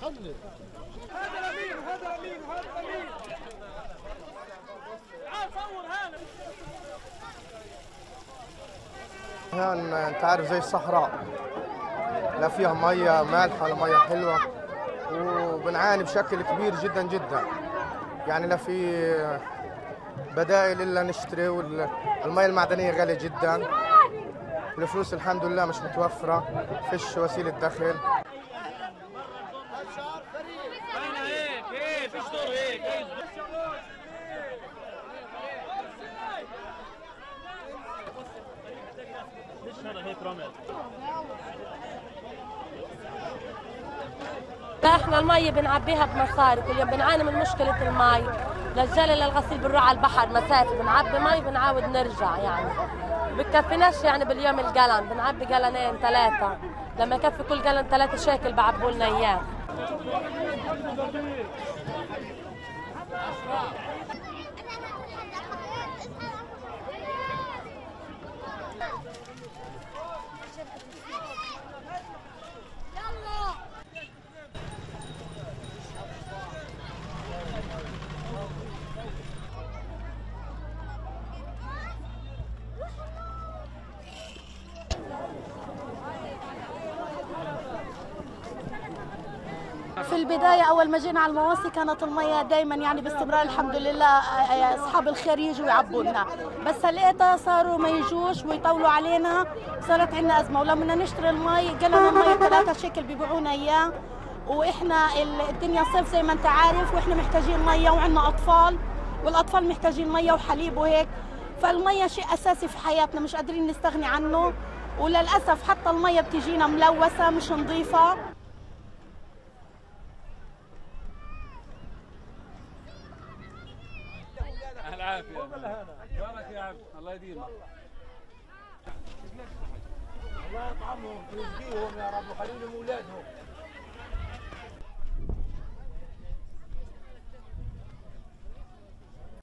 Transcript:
خلي هذا لمين وهذا لمين وهذا لمين. تعال صور هذا. هنا انت عارف زي الصحراء، لا فيها ميه مالحه ولا ميه حلوه، وبنعاني بشكل كبير جدا جدا. يعني لا في بدائل الا نشتري، والميه المعدنيه غاليه جدا، والفلوس الحمد لله مش متوفره، فيش وسيله دخل. احنا المي بنعبيها بمصاري، كل يوم بنعاني من مشكله المي، للجلي للغسيل بنروح على البحر مسافه، بنعبي مي بنعاود نرجع، يعني بتكفيناش يعني باليوم الجلن، بنعبي جلنين ثلاثه، لما يكفي كل جلن ثلاثه شاكل بعبوا لنا اياه. في البداية أول ما جينا على المواسي كانت المياه دايما يعني باستمرار الحمد لله، أصحاب الخير يجوا يعبوا لنا، بس هلقيتها صاروا ما يجوش ويطولوا علينا، صارت عندنا أزمة. ولما نشتري المي قالنا المي ثلاثة شكل بيبيعونا إياه، وإحنا الدنيا صيف زي ما أنت عارف، وإحنا محتاجين مية وعندنا أطفال، والأطفال محتاجين مية وحليب وهيك، فالمية شيء أساسي في حياتنا مش قادرين نستغني عنه. وللأسف حتى المية بتجينا ملوثة مش نظيفة. العافية بارك يا عبد الله يديمك، الله يطعمهم ويسقيهم يا رب، وخليلهم اولادهم.